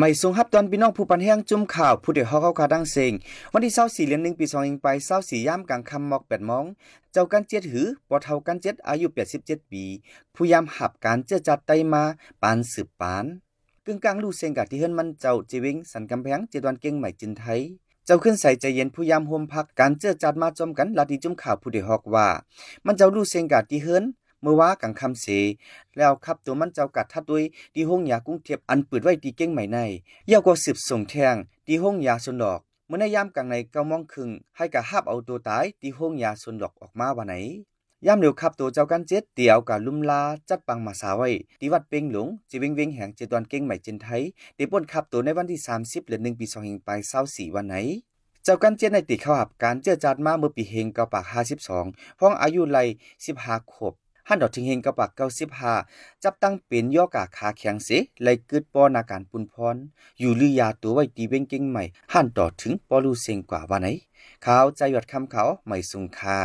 ไม่ทรงฮับตอนพี่น้องผู้ปันแห้งจุ่มข่าวผู้เดือดเข้าคาดังเซงวันที่24 เดือน 1 ปี 2000ไป24 ย่ำกลางคำหมอก8 โมงเจ้ากันเจ็ดหือปอเท่ากันเจ็ดอายุ87 ปีผู้ยามหับการเจอจัดไตมาปานสืบปานกึ่งกลางลู่เซงกะที่เฮิรนมันเจ้าเจวิงสันกำแพงเจดวันเก่งใหม่จินไทยเจ้าขึ้นใส่ใจเย็นผู้ยามโฮมพักการเจอจัดมาจมกันลาดีจุ่มข่าวผู้เดือดฮอกว่ามันเจ้าลู่เซงกะที่เฮิรนเมื่อว่ากังคำเสแล้วครับตัวมันเจ้ากัดทัดด้วยดีห้องยากุ้งเทียบอันเปิดไว้ดีเก้งใหม่ในเย่ากว่าสืบส่งแทงดีห้องยาสนดอกเมื่อในยามกลางในเก้ามองครึ่งให้กะฮับเอาตัวตายดีห้องยาสนดอกออกมาวันไหนยามเดียวครับตัวเจ้ากันเจ็ดเตี่ยวกับลุมลาจัดปังมาสาไว้ดีวัดเป่งหลงจีเวงเวงแห่งเจดวันเก้งใหม่เจนไทยเดี๋ยวปนครับตัวในวันที่30 เดือน 1 ปี 2000ไป24วันไหนเจ้ากันเจ็ดในติดเข้าหับการเจอจัดมาเมื่อปีเฮงเก้าปาก52ห้องอายุไร15 ขวบฮันดอถึงเฮงกระปัก95จับตั้งเป็นย่อกาขาแข็งเสไหลกึดปอนาการปุนพรอยู่ลือยาตัวไว้ตีเว้งเก่งใหม่ฮันดอถึงปอลูเซงกว่าวันไหนข่าวใจหยอดคำเขาไม่สุงค่า